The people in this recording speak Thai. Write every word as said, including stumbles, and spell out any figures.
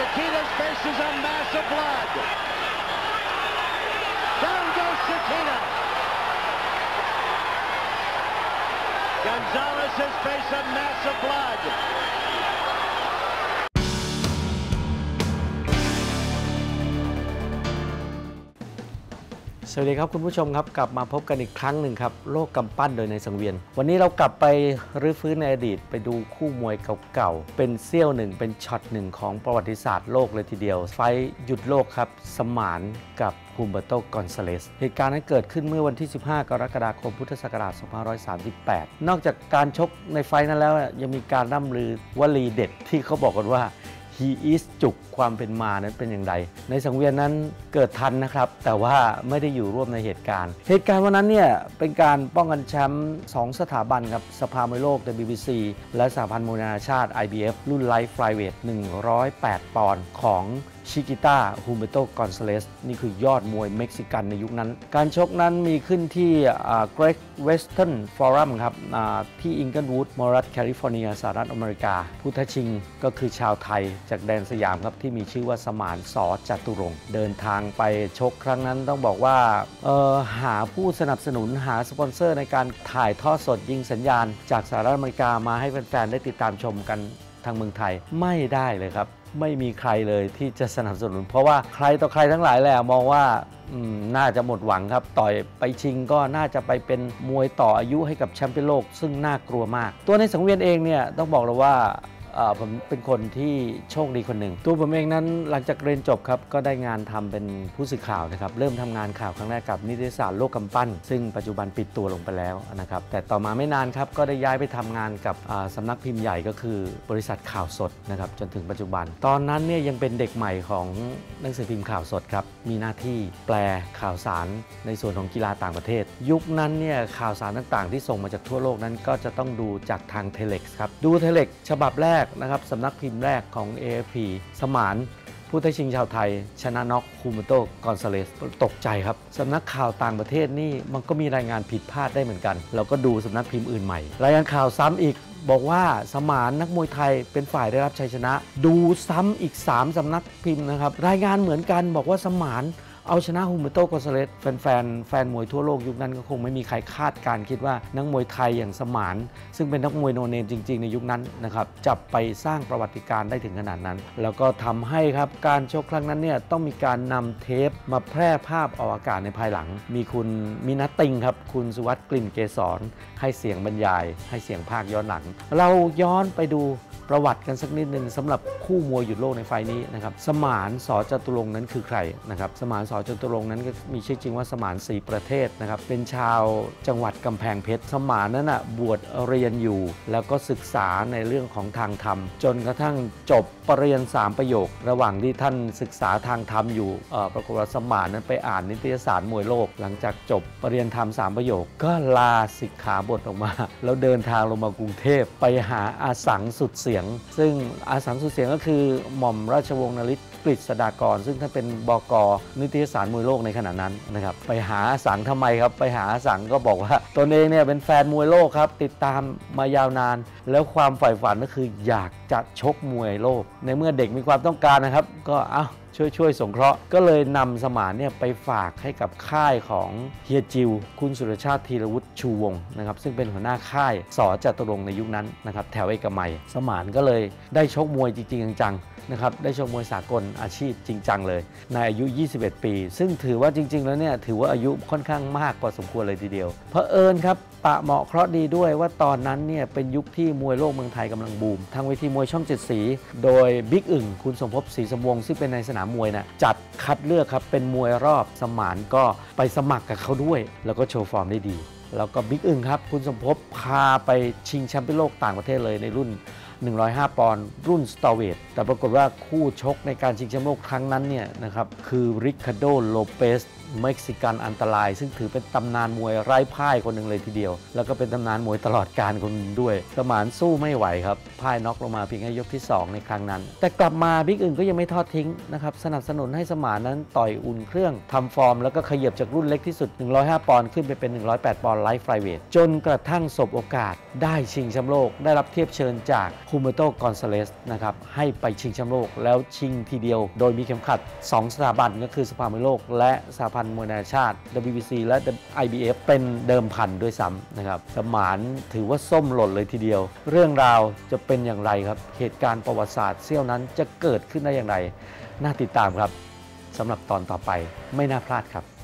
Shakina's face is a mass of blood. Down goes Shakina. Gonzalez's face a mass of blood.สวัสดีครับคุณผู้ชมครับกลับมาพบกันอีกครั้งหนึ่งครับโลกกำปั้นโดยในสังเวียนวันนี้เรากลับไปรื้อฟื้นในอดีตไปดูคู่มวยเก่าๆเป็นเสี้ยวหนึ่งเป็นช็อตหนึ่งของประวัติศาสตร์โลกเลยทีเดียวไฟหยุดโลกครับสมานกับฮูมเบอร์โต กอนซาเลสเหตุการณ์นั้นเกิดขึ้นเมื่อวันที่สิบห้ากรกฎาคมพุทธศักราชสองพันห้าร้อยสามสิบแปดนอกจากการชกในไฟนั้นแล้วยังมีการร่ำลือวลีเด็ดที่เขาบอกกันว่าHe is จุกความเป็นมานั้นเป็นอย่างไรในสังเวียนนั้นเกิดทันนะครับแต่ว่าไม่ได้อยู่ร่วมในเหตุการณ์เหตุการณ์วันนั้นเนี่ยเป็นการป้องกันแชมป์สองสถาบันครับสภามวยโลก ดับเบิลยู บี ซี และสหพันธ์มวยนานาชาติ ไอ บี เอฟ รุ่นไลท์ไฟเวทหนึ่งร้อยแปดปอนด์ของชิกิต้าฮูมเบโต กอนซาเลสนี่คือยอดมวยเม็กซิกันในยุคนั้นการชกนั้นมีขึ้นที่เกรกเวสเทิร์นฟอรัมครับที่อิงเกิลวูดมอรัสแคลิฟอร์เนียสหรัฐอเมริกาผู้ท้าชิงก็คือชาวไทยจากแดนสยามครับที่มีชื่อว่าสมานสอจตุรงค์เดินทางไปชกครั้งนั้นต้องบอกว่าเอ่อหาผู้สนับสนุนหาสปอนเซอร์ในการถ่ายทอดสดยิงสัญญาณจากสหรัฐอเมริกามาให้แฟนๆได้ติดตามชมกันทางเมืองไทยไม่ได้เลยครับไม่มีใครเลยที่จะสนับสนุนเพราะว่าใครต่อใครทั้งหลายแหละมองว่าน่าจะหมดหวังครับต่อยไปชิงก็น่าจะไปเป็นมวยต่ออายุให้กับแชมป์เปี้ยนโลกซึ่งน่ากลัวมากตัวในสังเวียนเองเนี่ยต้องบอกเลยว่าผมเป็นคนที่โชคดีคนหนึ่งตัวผมเองนั้นหลังจากเรียนจบครับก็ได้งานทำเป็นผู้สื่อข่าวนะครับเริ่มทำงานข่าวครั้งแรกกับนิตยสารโลกกำปั้นซึ่งปัจจุบันปิดตัวลงไปแล้วนะครับแต่ต่อมาไม่นานครับก็ได้ย้ายไปทำงานกับสำนักพิมพ์ใหญ่ก็คือบริษัทข่าวสดนะครับจนถึงปัจจุบันตอนนั้นเนี่ยยังเป็นเด็กใหม่ของหนังสือพิมพ์ข่าวสดครับมีหน้าที่แปลข่าวสารในส่วนของกีฬาต่างประเทศยุคนั้นเนี่ยข่าวสารต่างๆที่ส่งมาจากทั่วโลกนั้นก็จะต้องดูจากทางเทเล็กซ์ครับดูเทเล็กซ์ฉบับแรกนะครับสำนักพิมพ์แรกของ เอ เอฟ พี สมานผู้ท้าชิงชาวไทยชนะน็อกฮูมเบอร์โต กอนซาเลสตกใจครับสำนักข่าวต่างประเทศนี่มันก็มีรายงานผิดพลาดได้เหมือนกันเราก็ดูสำนักพิมพ์อื่นใหม่รายงานข่าวซ้ำอีกบอกว่าสมานนักมวยไทยเป็นฝ่ายได้รับชัยชนะดูซ้ำอีกสามสำนักพิมพ์นะครับรายงานเหมือนกันบอกว่าสมานเอาชนะฮูมเบอร์โต กอนซาเลสแฟนแฟนแฟนมวยทั่วโลกยุคนั้นก็คงไม่มีใครคาดการคิดว่านักมวยไทยอย่างสมานซึ่งเป็นนักมวยโนเนมจริงๆในยุคนั้นนะครับจับไปสร้างประวัติการได้ถึงขนาดนั้นแล้วก็ทำให้ครับการชกครั้งนั้นเนี่ยต้องมีการนำเทปมาแพร่ภาพออกอากาศในภายหลังมีคุณมินัตติงครับคุณสุวัสดิ์กลิ่นเกษรให้เสียงบรรยายให้เสียงภาคย้อนหลังเราย้อนไปดูประวัติกันสักนิดหนึ่งสำหรับคู่มวยหยุดโลกในไฟนี้นะครับสมานสอจตุรงค์นั้นคือใครนะครับสมานสอจตุรงค์นั้นก็มีชื่อจริงว่าสมานศรีประเทศนะครับเป็นชาวจังหวัดกำแพงเพชรสมานนั้นอ่ะบวชเรียนอยู่แล้วก็ศึกษาในเรื่องของทางธรรมจนกระทั่งจบปริญญาสามประโยคระหว่างที่ท่านศึกษาทางธรรมอยู่ปรากฏว่าสมานนั้นไปอ่านนิตยสารมวยโลกหลังจากจบปริญญาธรรมสามประโยคก็ลาสิกขาบทออกมาแล้วเดินทางลงมากรุงเทพไปหาอาสังสุดเสียงซึ่งอาสังสุดเสียงก็คือหม่อมราชวงศ์นฤทธิ์กฤษฎากรซึ่งท่านเป็นบก.นิตยสารมวยโลกในขณะนั้นนะครับไปหาอาสังทำไมครับไปหาอาสังก็บอกว่าตนเองเนี่ยเป็นแฟนมวยโลกครับติดตามมายาวนานแล้วความใฝ่ฝันก็คืออยากจะชกมวยโลกในเมื่อเด็กมีความต้องการนะครับก็เอาช่วยๆสงเคราะห์ก็เลยนำสมานเนี่ยไปฝากให้กับค่ายของเฮียจิวคุณสุรชาติธีรวุฒิชูวงศ์นะครับซึ่งเป็นหัวหน้าค่ายสอจตุรงค์ในยุคนั้นนะครับแถวเอกมัยสมานก็เลยได้ชกมวยจริงๆจังๆนะครับได้ชกมวยสากลอาชีพจริงจังเลยในอายุยี่สิบเอ็ดปีซึ่งถือว่าจริงๆแล้วเนี่ยถือว่าอายุค่อนข้างมากกว่าสมควรเลยทีเดียวเผอิญครับปะเหมาะเคราะห์ดีด้วยว่าตอนนั้นเนี่ยเป็นยุคที่มวยโลกเมืองไทยกำลังบูมทางเวทีมวยช่องเจ็ดสีโดยบิ๊กอึ่งคุณสมภพศรีสมวงซึ่งเป็นในสนามมวยนะจัดคัดเลือกครับเป็นมวยรอบสมานก็ไปสมัครกับเขาด้วยแล้วก็โชว์ฟอร์มได้ดีแล้วก็บิ๊กอึ่งครับคุณสมภพพาไปชิงแชมป์โลกต่างประเทศเลยในรุ่นหนึ่งร้อยห้าปอนด์รุ่นสตอร์เวทแต่ปรากฏว่าคู่ชกในการชิงแชมป์โลกครั้งนั้นเนี่ยนะครับคือริคาร์โด โลเปส เม็กซิกันอันตรายซึ่งถือเป็นตำนานมวยไร้พ่ายคนหนึ่งเลยทีเดียวแล้วก็เป็นตำนานมวยตลอดกาลคนด้วยสมานสู้ไม่ไหวครับพ่ายน็อกลงมาเพียงแค่ยกที่สองในครั้งนั้นแต่กลับมาบิ๊กอึ่งก็ยังไม่ทอดทิ้งนะครับสนับสนุนให้สมานนั้นต่อยอุ่นเครื่องทำฟอร์มแล้วก็ขยับจากรุ่นเล็กที่สุดหนึ่งร้อยห้าปอนด์ขึ้นไปเป็นหนึ่งร้อยแปดปอนด์ไลท์ไฟเวทจนกระทั่งสบโอกาสได้ชิงแชมป์โลกได้รับเทียบเชิญจากฮูเบอร์โต กอนซาเลสนะครับให้ไปชิงแชมป์โลกแล้วชิงทีเดียวโดยมีเข็มขัดสองสถาบันก็คือสภามวยโลกและสหพันธ์มวยนานาชาติ ดับเบิลยู บี ซี และ ไอ บี เอฟ เป็นเดิมพันด้วยซ้ำนะครับสมานถือว่าส้มหล่นเลยทีเดียวเรื่องราวจะเป็นอย่างไรครับเหตุการณ์ประวัติศาสตร์เสี้ยวนั้นจะเกิดขึ้นได้อย่างไรน่าติดตามครับสำหรับตอนต่อไปไม่น่าพลาดครับ